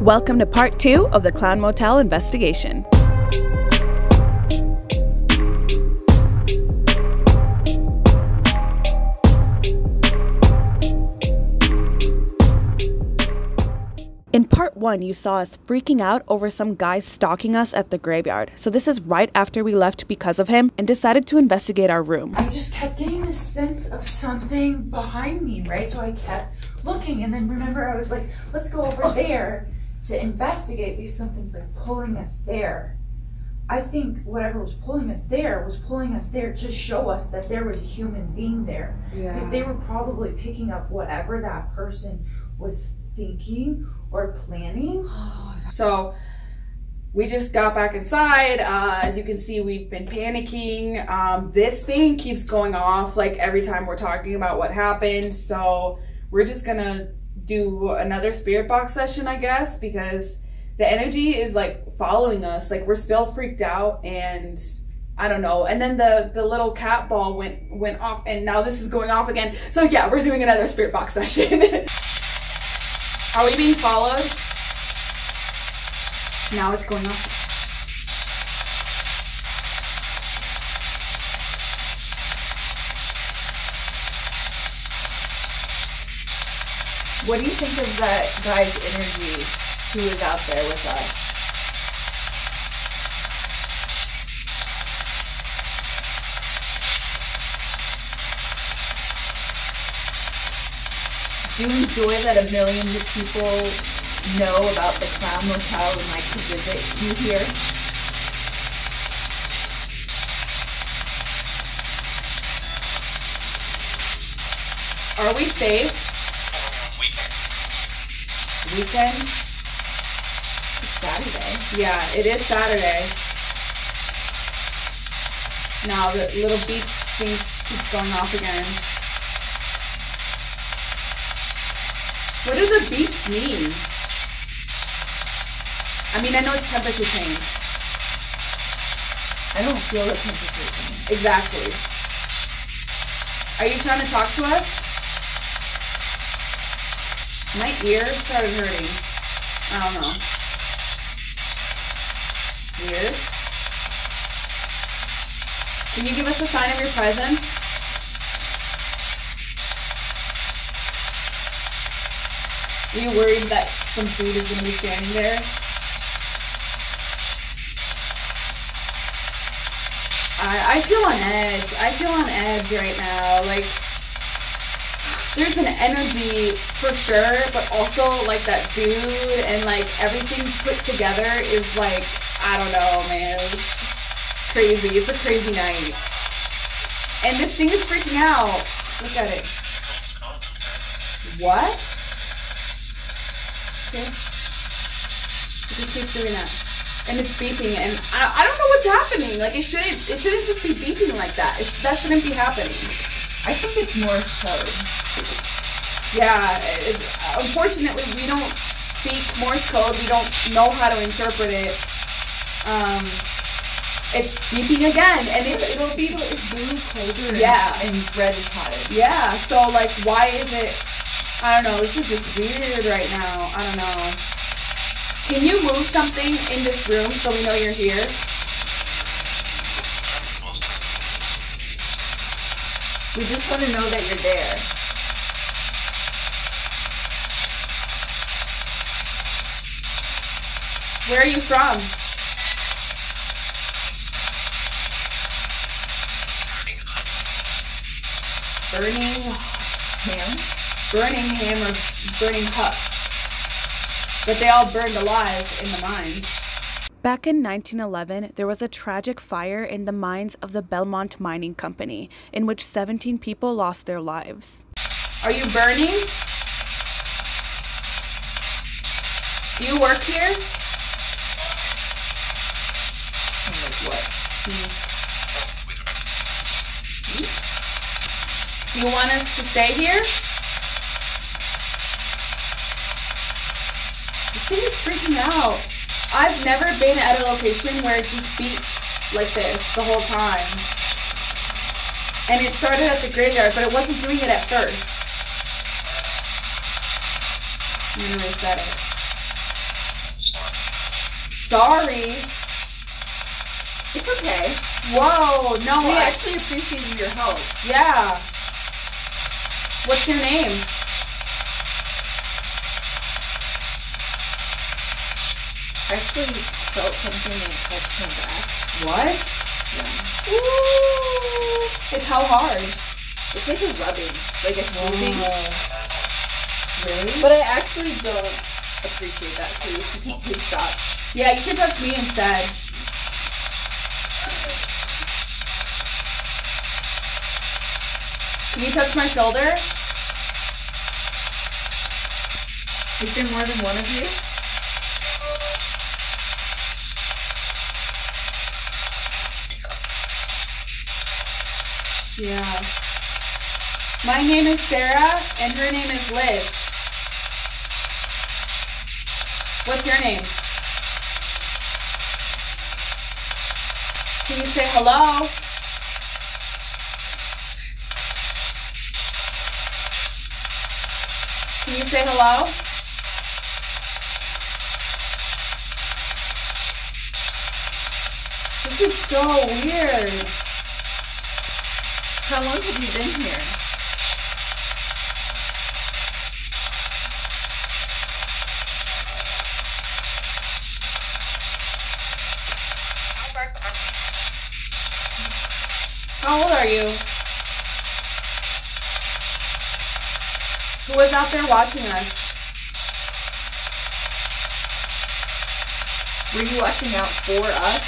Welcome to part 2 of the Clown Motel investigation. In part 1, you saw us freaking out over some guy stalking us at the graveyard. So this is right after we left because of him and decided to investigate our room. I just kept getting this sense of something behind me, right? So I kept looking, and then remember I was like, let's go over there to investigate because something's like pulling us there. I think whatever was pulling us there to show us that there was a human being there. Yeah. Because they were probably picking up whatever that person was thinking or planning. So we just got back inside. As you can see, we've been panicking. This thing keeps going off like every time we're talking about what happened. So we're just gonna do another spirit box session, I guess, because the energy is like following us. Like we're still freaked out, and I don't know. And then the little cat ball went off, and now this is going off again. So yeah, we're doing another spirit box session. Are we being followed? Now it's going off. What do you think of that guy's energy who is out there with us? Do you enjoy that millions of people know about the Clown Motel and like to visit you here? Are we safe? Weekend? It's Saturday. Yeah, it is Saturday. Now the little beep thing keeps going off again. What do the beeps mean? I mean, I know it's temperature change. I don't feel the temperature change. Exactly. Are you trying to talk to us? My ear started hurting. I don't know. Weird. Can you give us a sign of your presence? Are you worried that some dude is going to be standing there? I feel on edge. I feel on edge right now. Like, there's an energy for sure, but also like that dude and like everything put together is like, I don't know, man, crazy. It's a crazy night. And this thing is freaking out. Look at it. What? Okay. It just keeps doing that. And it's beeping, and I don't know what's happening. Like it shouldn't just be beeping like that. That shouldn't be happening. I think it's Morse code. Yeah, unfortunately we don't speak Morse code, we don't know how to interpret it. It's beeping again, and it'll be so blue colder, yeah, and red is hotter. Yeah, so like why is it, I don't know, this is just weird right now, I don't know. Can you move something in this room so we know you're here? We just want to know that you're there. Where are you from? Birmingham? Birmingham or Burning Huck. But they all burned alive in the mines. Back in 1911, there was a tragic fire in the mines of the Belmont Mining Company, in which 17 people lost their lives. Are you burning? Do you work here? Sounds like what? Do you want us to stay here? This thing is freaking out. I've never been at a location where it just beat like this the whole time. And it started at the graveyard, but it wasn't doing it at first. I'm gonna reset it. Sorry. It's okay. Whoa, no. We actually appreciated your help. Yeah. What's your name? I actually felt something and touched my back. What? Yeah. Ooh. Like how hard? It's like a rubbing, like a soothing. Really? But I actually don't appreciate that, so if you can please stop. Yeah, you can touch me instead. Can you touch my shoulder? Is there more than one of you? Yeah. My name is Sarah, and her name is Liz. What's your name? Can you say hello? Can you say hello? This is so weird. How long have you been here? How old are you? Who was out there watching us? Were you watching out for us?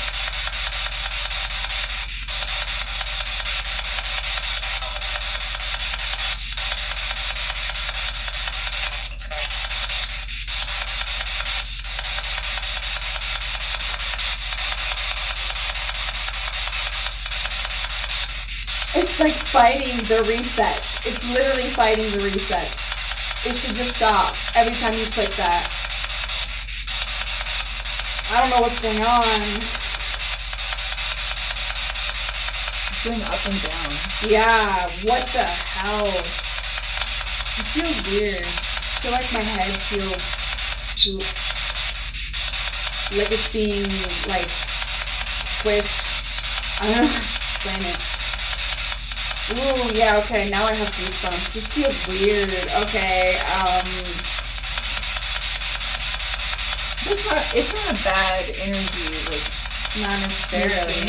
It's like fighting the reset. It's literally fighting the reset. It should just stop every time you click that. I don't know what's going on. It's going up and down. Yeah, what the hell? It feels weird. I feel like my head feels like it's being like squished. I don't know how to explain it. Ooh, yeah, okay, now I have goosebumps. This feels weird. Okay, it's not a bad energy, like, not necessarily.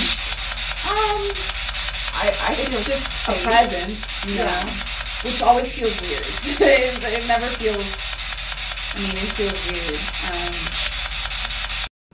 I think it's just a presence, you know, which always feels weird. it never feels, I mean, it feels weird.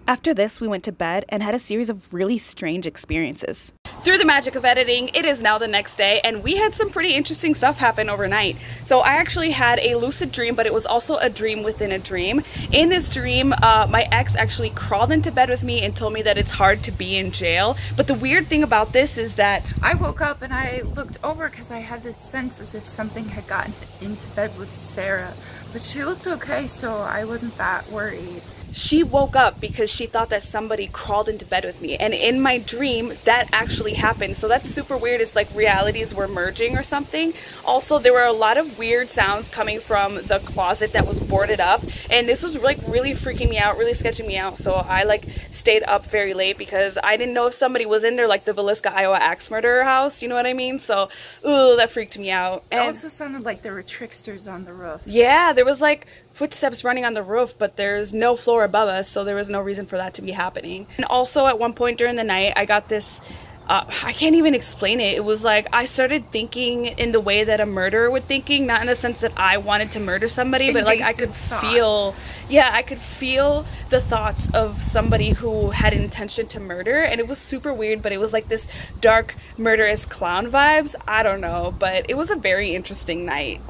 After this, we went to bed and had a series of really strange experiences. Through the magic of editing, it is now the next day, and we had some pretty interesting stuff happen overnight. So I actually had a lucid dream, but it was also a dream within a dream. In this dream, my ex actually crawled into bed with me and told me that it's hard to be in jail. But the weird thing about this is that I woke up and I looked over because I had this sense as if something had gotten into bed with Sarah. But she looked okay, so I wasn't that worried. She woke up because she thought that somebody crawled into bed with me, and in my dream that actually happened. So that's super weird. It's like realities were merging or something. Also, there were a lot of weird sounds coming from the closet that was boarded up, and this was like really freaking me out, really sketching me out. So I like stayed up very late because I didn't know if somebody was in there, like the Villisca Iowa axe murderer house, you know what I mean? So ooh, that freaked me out. And it also sounded like there were tricksters on the roof. Yeah, there was like footsteps running on the roof, but there's no floor above us, so there was no reason for that to be happening. And also at one point during the night, I got this, I can't even explain it. It was like I started thinking in the way that a murderer would thinking, not in the sense that I wanted to murder somebody, but like I could feel, yeah, I could feel the thoughts of somebody who had an intention to murder. And it was super weird, but it was like this dark, murderous clown vibes. I don't know, but it was a very interesting night.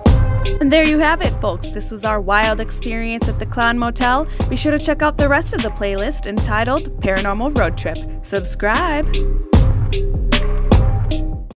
And there you have it, folks. This was our wild experience at the Clown Motel. Be sure to check out the rest of the playlist entitled Paranormal Road Trip. Subscribe!